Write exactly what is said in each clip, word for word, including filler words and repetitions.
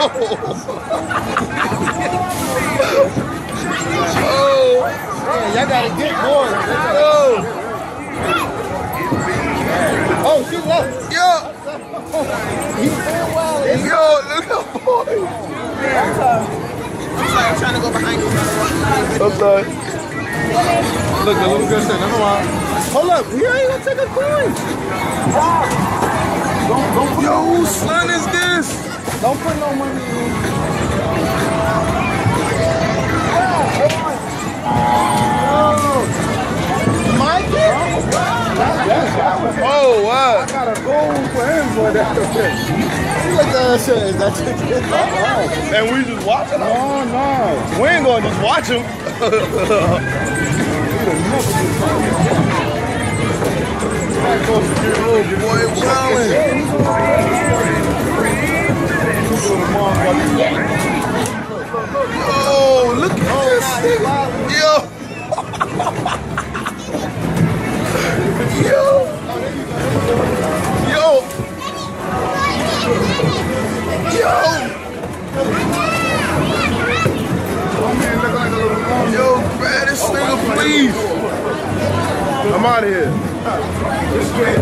Oh. Man, y'all gotta get more. Oh. Oh, shoot left. Yo. He's playing wild. Yo, look up, boy. I'm sorry, I'm trying to go behind you. I'm sorry. Look, that little girl said, never mind. Hold up, we ain't gonna take a coin. Don't, don't put, yo, whose son is this? Don't put no money in. Mikey? Oh, wow. I got a goal for him, boy. That's the fish. Look at that shit. Is that your kid? Oh, and we just watching him? No, no. We ain't going to just watch him. Boy, oh, look at oh, this thing. Yo. Yo. Yo. Yo. Yo, grab this nigga, please. I'm out of here. This kid.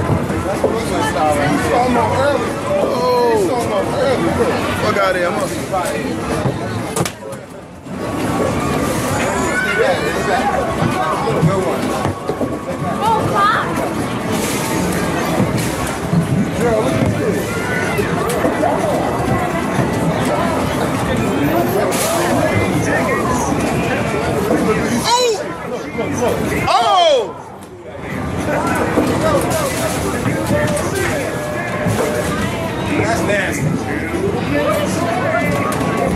Fuck out of here, I'm up. Girl, look at this. Oh! Oh! That's nasty.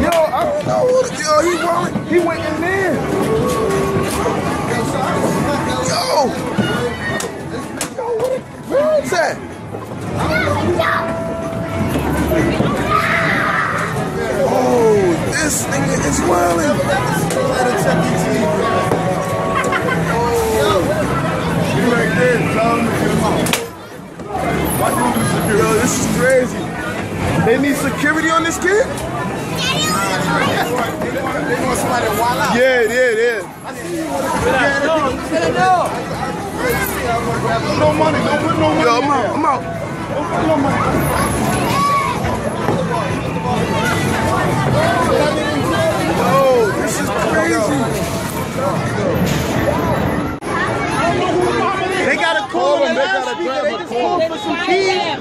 Yo, I don't know what yo, he went he went in there. Yo! Yo, what where is that? Oh, this nigga is wildin'. Oh, you right there, yo, this is crazy. They need security on this kid? They want somebody to wild out. Yeah, yeah, yeah. I see you. No money, don't put no money. Yo, I'm out, I'm out. Don't put no money. Oh, this is crazy. They got a call and they got to grab a call for some keys.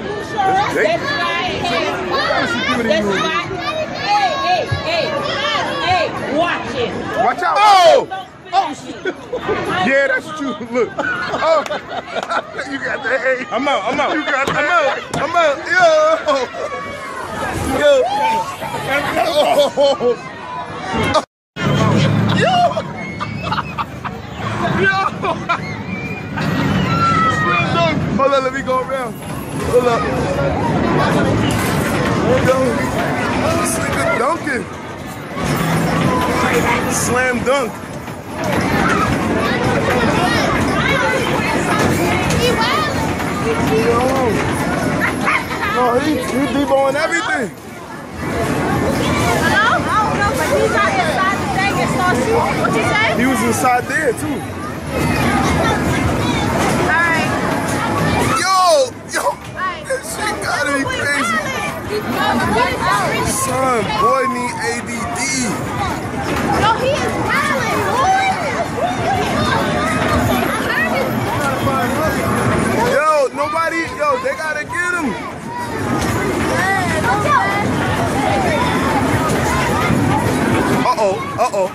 That's right. Hey, hey, hey, hey, watch it. Watch out. Oh! Oh. Yeah, that's true. Look. Oh. You got that. Hey. I'm out. I'm out. You got that. I'm out. I'm out. Yo. Yo. Oh. Yo. Yo. Hold on. Let me go around. Hold up. Dunkin'. Slam dunk. Yo. No, he, he D-boying everything. Hello? I don't know, but he's out inside the thing and start shooting. What you say? He was inside there too. Alright. Yo, yo, this shit gotta be crazy. Son, boy need A D D. No, he is violent, boy. Yo, nobody, yo, they gotta get him. Uh oh, uh oh.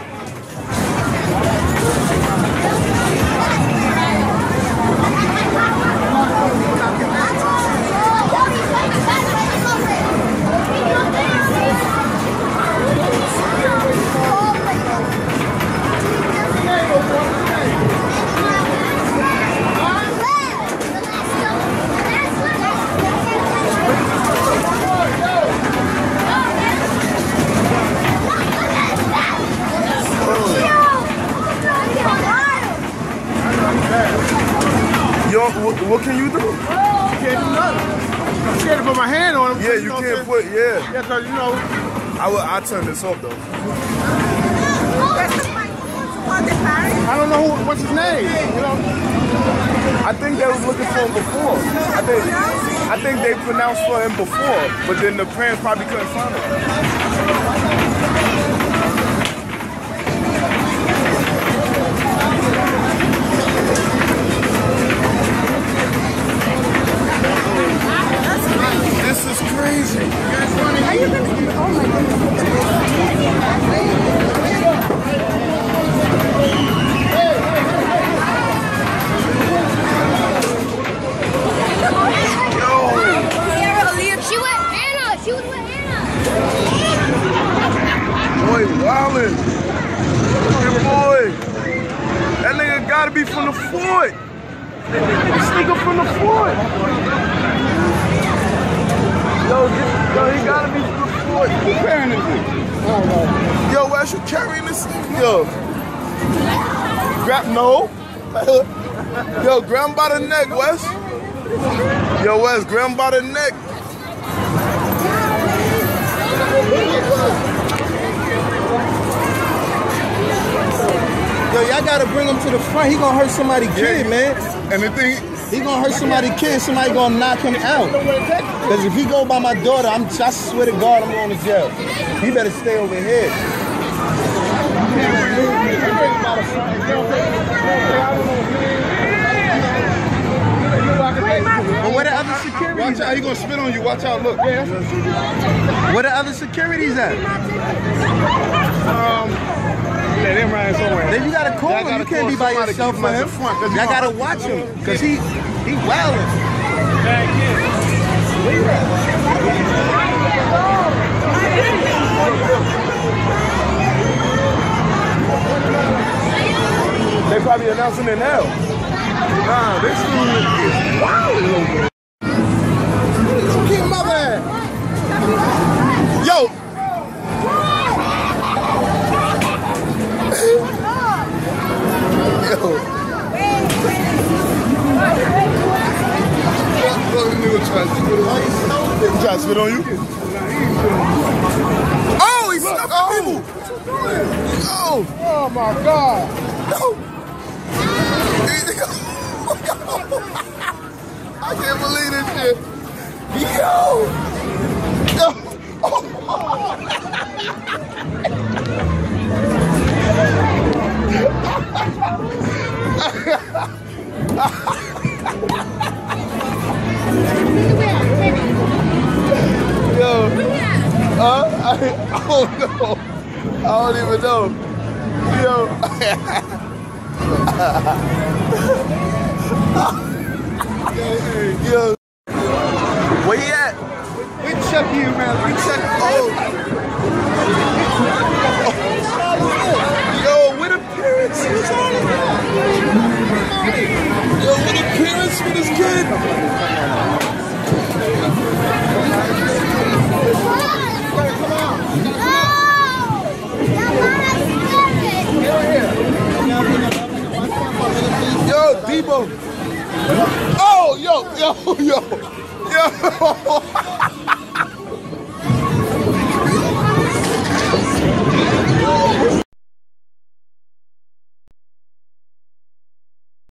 Yo, what, what can you do? You can't do nothing. I'm scared to put my hand on him. Yeah, you can't put, yeah. Yeah, because, you know, I would, I'd turn this off though. No, that's the mic. I don't know who, what's his name. You know, I think they was looking for him before. I think, I think they pronounced for him before, but then the parents probably couldn't find him. This is crazy. You guys want to hear? Oh my goodness. Yo. She went Hannah. She was with Hannah. Boy, wildin'. Boy. That nigga gotta be from the Fort. This nigga from the Fort. Yo, this, yo, he gotta be from the Fort. Who carrying this thing? Oh, yo, why is you carrying this thing? Yo. Grab, no. Yo, grab him by the neck, Wes. Yo, Wes, grab him by the neck. Yo, y'all gotta bring him to the front. He gonna hurt somebody's kid, yeah, man. And the thing... He gonna hurt somebody's kid, somebody gonna knock him out. Because if he go by my daughter, I'm, I swear to God, I'm going to jail. He better stay over here. But where the other security? Watch out, he gonna spit on you. Watch out, look. Where the other security's at? Um... Yeah, they're riding somewhere. Then you gotta call him. You can't be by yourself for him. Y'all gotta watch him, cause he he wildin'. They probably announcing it now. Nah, this dude is wild. Keep my bad. Yo. He tried to spit on you? Oh, he snuck on people! Oh! Oh my God! No! I can't believe this shit! Yo! Yo! Oh! Yo, uh, I, I don't know. I don't even know. Yo, yo, where you at? We check you, man. We check. Oh, yo, where the parents? Yo, where the parents for this kid? Yo, Debo. Oh, yo, yo, yo, yo.